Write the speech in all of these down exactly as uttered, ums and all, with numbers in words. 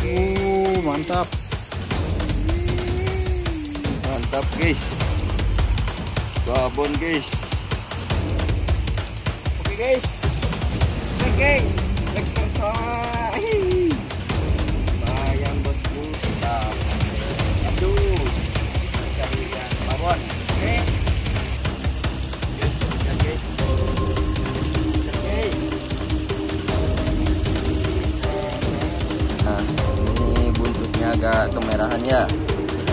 Uh, mantap. Mantap, guys. Babon, guys. Oke, guys. Oke, guys. Bayang bosku, mantap. Aduh. Cari ikan babon. Oke. Agak kemerahannya,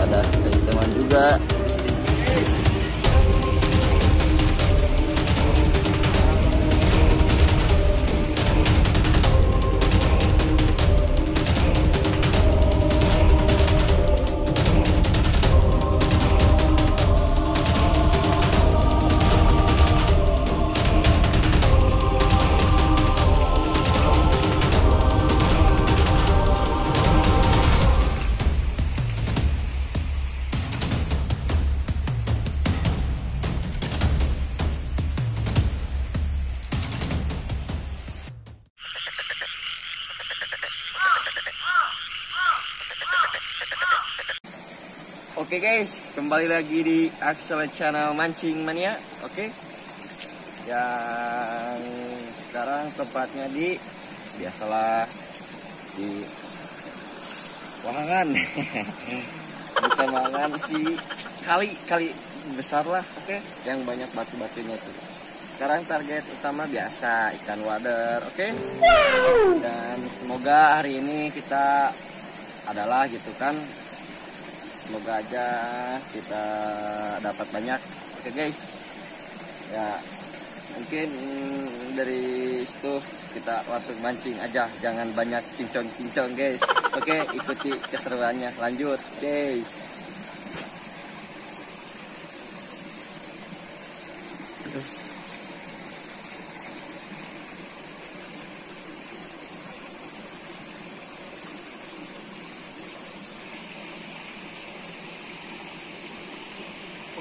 ada kehitaman juga. Oke okay guys, kembali lagi di Axelo Channel Mancing Mania. Oke okay. Yang sekarang tepatnya di biasalah di Wangan di Wangan si kali-kali besar lah. Oke okay. Yang banyak batu-batunya tuh. Sekarang target utama biasa ikan wader. Oke okay. Dan semoga hari ini kita adalah gitu kan, semoga aja kita dapat banyak. Oke guys, ya mungkin dari situ kita langsung mancing aja, jangan banyak cincong-cincong guys. Oke, ikuti keseruannya, lanjut guys. Terus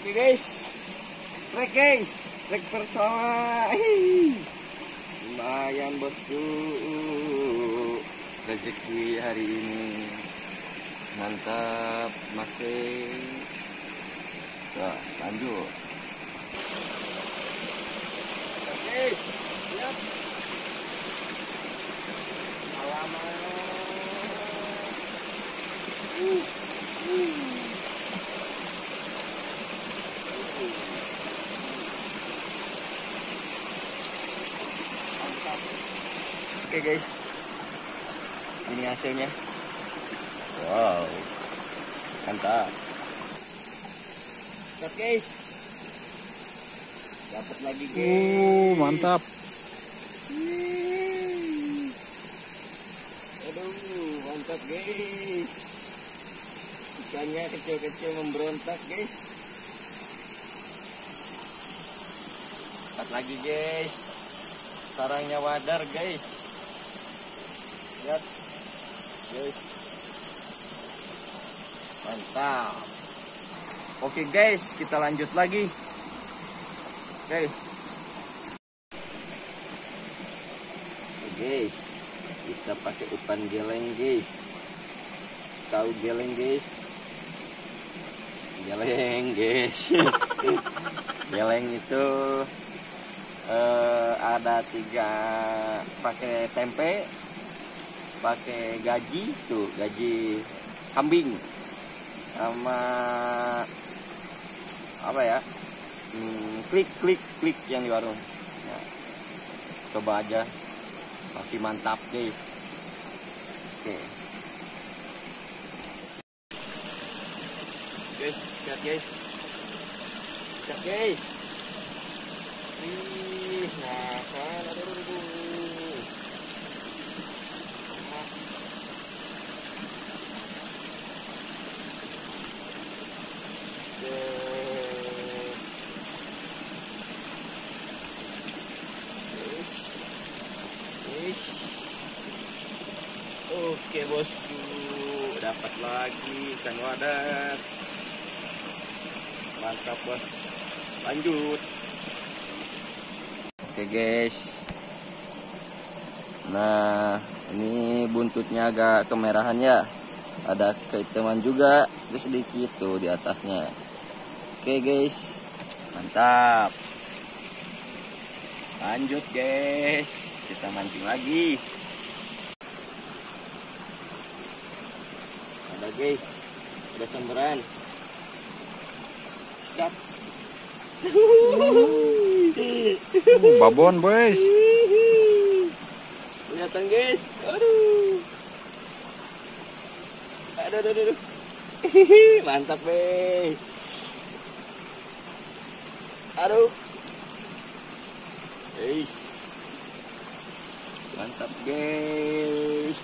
oke guys, strike guys, strike pertama. Hii. Lumayan bosku, rezeki hari ini mantap masih. Nah, lanjut. Oke, siap. Alamat. Uh, uh. Oke okay guys, ini hasilnya. Wow, mantap. Oke guys, dapat lagi guys. Uh, mantap. Aduh, mantap guys. Ikannya kecil-kecil memberontak guys. Dapat lagi guys. Sarangnya wadar guys. Lihat guys, mantap. Oke guys, kita lanjut lagi. Oke guys, kita pakai umpan geleng guys. Tahu geleng guys? Geleng guys. Geleng itu uh, ada tiga, pakai tempe, pakai gaji tuh, gaji kambing, sama apa ya, hmm, klik klik klik yang di warung. Nah, coba aja, pasti mantap guys. Oke guys, lihat guys, lihat guys. Ih, nah kan ada dulu. Oke bosku, dapat lagi ikan wader. Mantap bos, lanjut. Oke guys, nah Ini buntutnya agak kemerahan ya, ada kehitaman juga, terus sedikit tuh di atasnya. Oke guys, mantap. Lanjut guys, kita mancing lagi. Ada guys, ada semberan. Siap. Babon boys. Kelihatan guys. Aduh. Aduh, aduh, aduh. Mantap guys. Aduh. Guys. Mantap guys.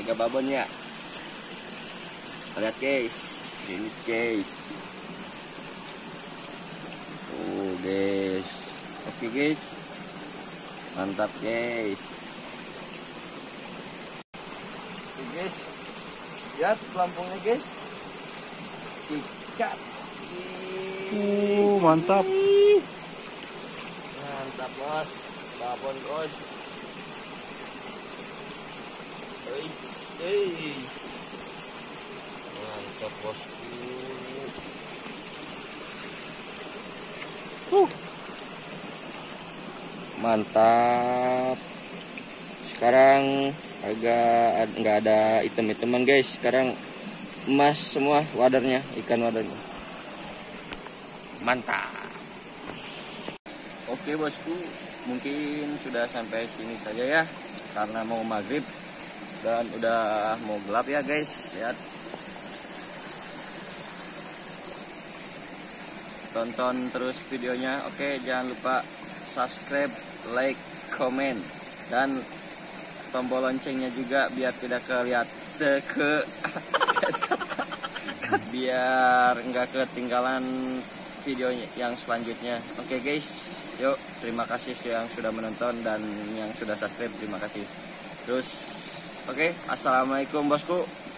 Agak babon ya. Lihat guys, finish guys. Oh guys, oke guys, mantap guys. Oke guys, lihat pelampungnya guys, sikat. Uh mantap, mantap bos, babon bos. Guys, mantap bosku. Huh. Mantap. Sekarang agak nggak ada item-iteman guys. Sekarang emas semua wadarnya, ikan wadarnya. Mantap. Oke bosku, mungkin sudah sampai sini saja ya, karena mau maghrib dan udah mau gelap ya guys. Lihat, tonton terus videonya. Oke, jangan lupa subscribe, like, komen, dan tombol loncengnya juga biar tidak kelihatan ke biar nggak ketinggalan videonya yang selanjutnya. Oke guys, yuk, terima kasih yang sudah menonton dan yang sudah subscribe, terima kasih terus. Oke, assalamualaikum bosku.